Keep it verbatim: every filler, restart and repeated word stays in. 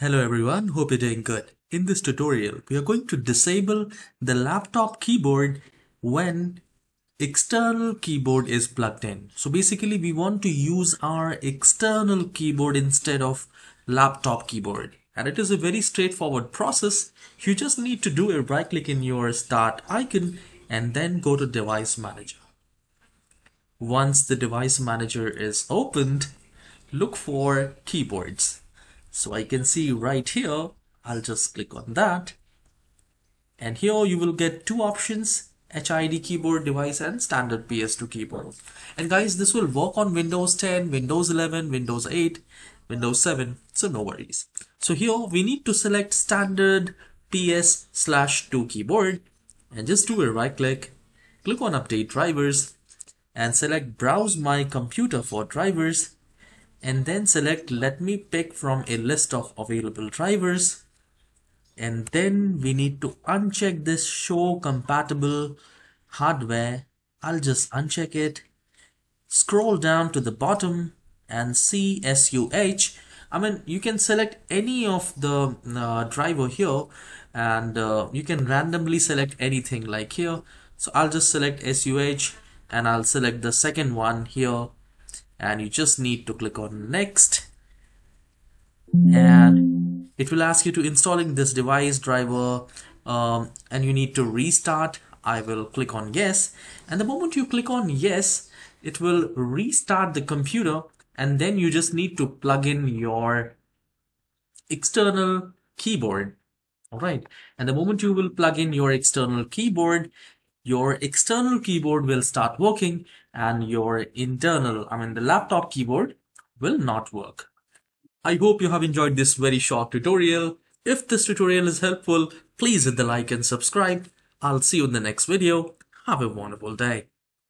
Hello everyone, hope you're doing good. In this tutorial, we are going to disable the laptop keyboard when external keyboard is plugged in. So basically we want to use our external keyboard instead of laptop keyboard. And it is a very straightforward process. You just need to do a right click in your start icon and then go to device manager. Once the device manager is opened, look for keyboards. So I can see right here, I'll just click on that. And here you will get two options, H I D keyboard device and standard P S two keyboard. And guys, this will work on Windows ten, Windows eleven, Windows eight, Windows seven, so no worries. So here we need to select standard P S slash two keyboard and just do a right click, click on update drivers and select browse my computer for drivers. And then select let me pick from a list of available drivers, and then we need to uncheck this show compatible hardware. I'll just uncheck it, scroll down to the bottom and see S U H. I mean, you can select any of the uh, driver here and uh, you can randomly select anything like here. So I'll just select S U H and I'll select the second one here. And you just need to click on next, and it will ask you to installing this device driver um, and you need to restart. I will click on yes, and the moment you click on yes, it will restart the computer, and then you just need to plug in your external keyboard. All right, and the moment you will plug in your external keyboard, your external keyboard will start working and your internal, I mean the laptop keyboard will not work. I hope you have enjoyed this very short tutorial. If this tutorial is helpful, please hit the like and subscribe. I'll see you in the next video. Have a wonderful day.